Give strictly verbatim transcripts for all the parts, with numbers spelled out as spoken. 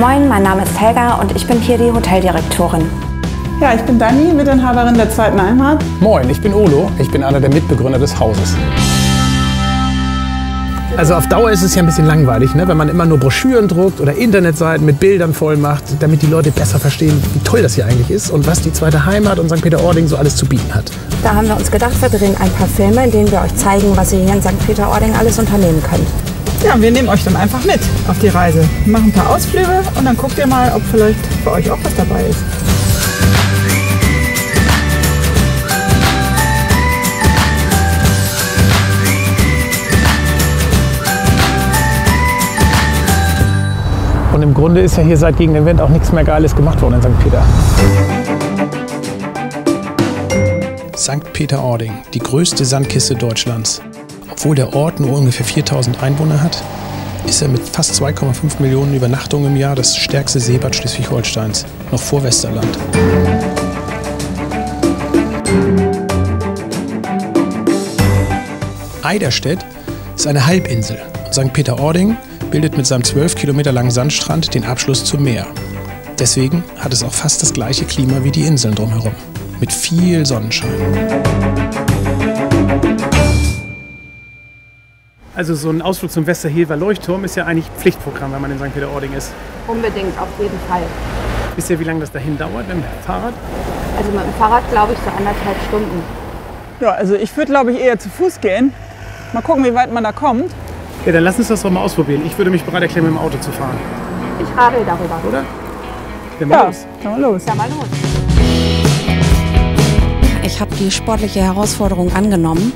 Moin, mein Name ist Helga und ich bin hier die Hoteldirektorin. Ja, ich bin Dani, Mitinhaberin der Zweiten Heimat. Moin, ich bin Olo, ich bin einer der Mitbegründer des Hauses. Also auf Dauer ist es ja ein bisschen langweilig, ne? Wenn man immer nur Broschüren druckt oder Internetseiten mit Bildern voll macht, damit die Leute besser verstehen, wie toll das hier eigentlich ist und was die Zweite Heimat und Sankt Peter-Ording so alles zu bieten hat. Da haben wir uns gedacht, wir drehen ein paar Filme, in denen wir euch zeigen, was ihr hier in Sankt Peter-Ording alles unternehmen könnt. Ja, wir nehmen euch dann einfach mit auf die Reise. Wir machen ein paar Ausflüge und dann guckt ihr mal, ob vielleicht bei euch auch was dabei ist. Und im Grunde ist ja hier seit Gegen den Wind auch nichts mehr Geiles gemacht worden in Sankt Peter. Sankt Peter-Ording, die größte Sandkiste Deutschlands. Obwohl der Ort nur ungefähr viertausend Einwohner hat, ist er mit fast zwei Komma fünf Millionen Übernachtungen im Jahr das stärkste Seebad Schleswig-Holsteins, noch vor Westerland. Eiderstedt ist eine Halbinsel und Sankt Peter-Ording bildet mit seinem zwölf Kilometer langen Sandstrand den Abschluss zum Meer. Deswegen hat es auch fast das gleiche Klima wie die Inseln drumherum, mit viel Sonnenschein. Also so ein Ausflug zum Westerhever Leuchtturm ist ja eigentlich Pflichtprogramm, wenn man in Sankt Peter-Ording ist. Unbedingt, auf jeden Fall. Wisst ihr, wie lange das dahin dauert mit dem Fahrrad? Also mit dem Fahrrad glaube ich so anderthalb Stunden. Ja, also ich würde glaube ich eher zu Fuß gehen. Mal gucken, wie weit man da kommt. Ja, dann lass uns das doch mal ausprobieren. Ich würde mich bereit erklären, mit dem Auto zu fahren. Ich radel darüber. Oder? Dann mal ja, los. Dann mal los. Dann mal los. Ich habe die sportliche Herausforderung angenommen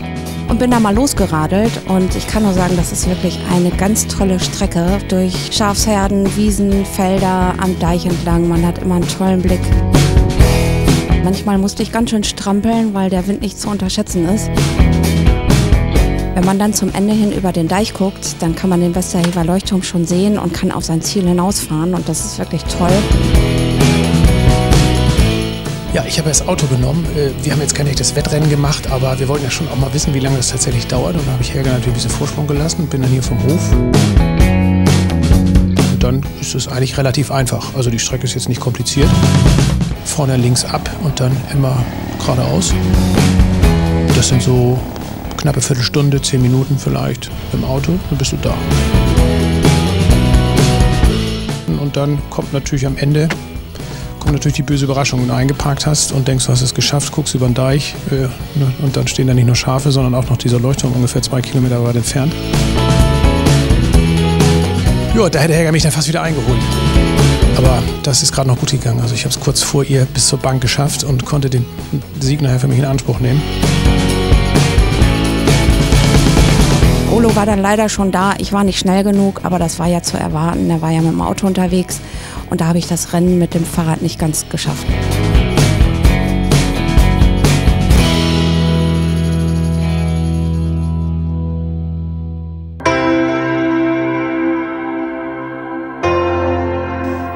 und bin da mal losgeradelt. Und ich kann nur sagen, das ist wirklich eine ganz tolle Strecke. Durch Schafsherden, Wiesen, Felder, am Deich entlang. Man hat immer einen tollen Blick. Manchmal musste ich ganz schön strampeln, weil der Wind nicht zu unterschätzen ist. Wenn man dann zum Ende hin über den Deich guckt, dann kann man den Westerhever Leuchtturm schon sehen und kann auf sein Ziel hinausfahren und das ist wirklich toll. Ja, ich habe das Auto genommen. Wir haben jetzt kein echtes Wettrennen gemacht, aber wir wollten ja schon auch mal wissen, wie lange das tatsächlich dauert. Und da habe ich Helga natürlich ein bisschen Vorsprung gelassen und bin dann hier vom Hof. Und dann ist es eigentlich relativ einfach. Also die Strecke ist jetzt nicht kompliziert. Vorne links ab und dann immer geradeaus. Das sind so knappe Viertelstunde, zehn Minuten vielleicht im Auto, dann bist du da. Und dann kommt natürlich am Ende kommt natürlich die böse Überraschung, wenn du eingeparkt hast und denkst, du hast es geschafft, guckst über den Deich äh, und dann stehen da nicht nur Schafe, sondern auch noch dieser Leuchtturm ungefähr zwei Kilometer weit entfernt. Ja, da hätte Helga mich dann fast wieder eingeholt. Aber das ist gerade noch gut gegangen. Also ich habe es kurz vor ihr bis zur Bank geschafft und konnte den Sieg nachher für mich in Anspruch nehmen. Olo war dann leider schon da, ich war nicht schnell genug, aber das war ja zu erwarten, er war ja mit dem Auto unterwegs und da habe ich das Rennen mit dem Fahrrad nicht ganz geschafft.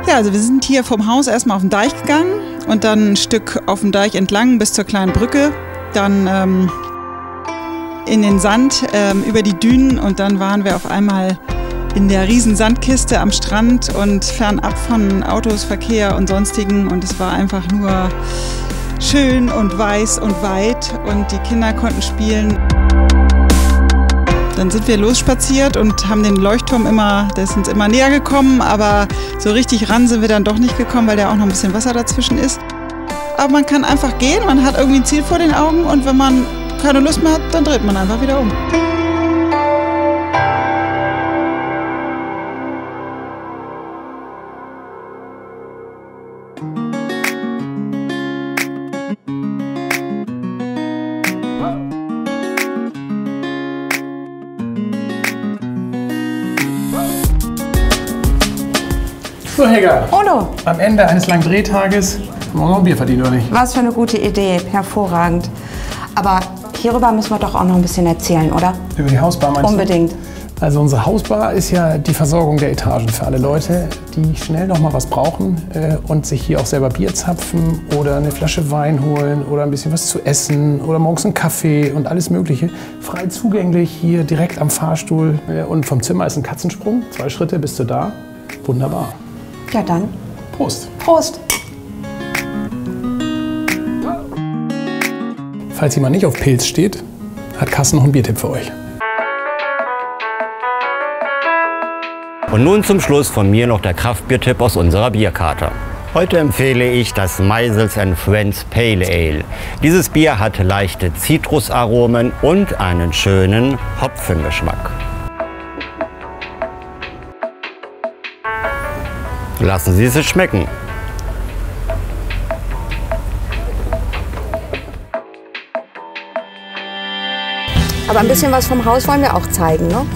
Ja, also wir sind hier vom Haus erstmal auf den Deich gegangen und dann ein Stück auf dem Deich entlang bis zur kleinen Brücke, dann ähm in den Sand, ähm, über die Dünen und dann waren wir auf einmal in der riesen Sandkiste am Strand und fernab von Autos, Verkehr und sonstigen und es war einfach nur schön und weiß und weit und die Kinder konnten spielen. Dann sind wir losspaziert und haben den Leuchtturm immer, der ist uns immer näher gekommen, aber so richtig ran sind wir dann doch nicht gekommen, weil da auch noch ein bisschen Wasser dazwischen ist. Aber man kann einfach gehen, man hat irgendwie ein Ziel vor den Augen und wenn man keine Lust mehr hat, dann dreht man einfach wieder um. So, Helga. Olo. Am Ende eines langen Drehtages haben wir noch ein Bier verdient, oder nicht? Was für eine gute Idee, hervorragend. Aber hierüber müssen wir doch auch noch ein bisschen erzählen, oder? Über die Hausbar meinst du? Unbedingt. Also unsere Hausbar ist ja die Versorgung der Etagen für alle Leute, die schnell noch mal was brauchen äh, und sich hier auch selber Bier zapfen oder eine Flasche Wein holen oder ein bisschen was zu essen oder morgens einen Kaffee und alles Mögliche. Frei zugänglich hier direkt am Fahrstuhl äh, und vom Zimmer ist ein Katzensprung, zwei Schritte bist du da. Wunderbar. Ja dann. Prost. Prost. Falls jemand nicht auf Pilz steht, hat Carsten noch einen Biertipp für euch. Und nun zum Schluss von mir noch der Kraftbiertipp aus unserer Bierkarte. Heute empfehle ich das Meisels and Friends Pale Ale. Dieses Bier hat leichte Zitrusaromen und einen schönen Hopfengeschmack. Lassen Sie es schmecken. Aber ein bisschen was vom Haus wollen wir auch zeigen, ne?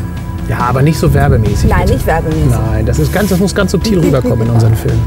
Ja, aber nicht so werbemäßig. Nein, bitte. Nicht werbemäßig. Nein, das ist ganz, das muss ganz subtil rüberkommen in unseren Filmen.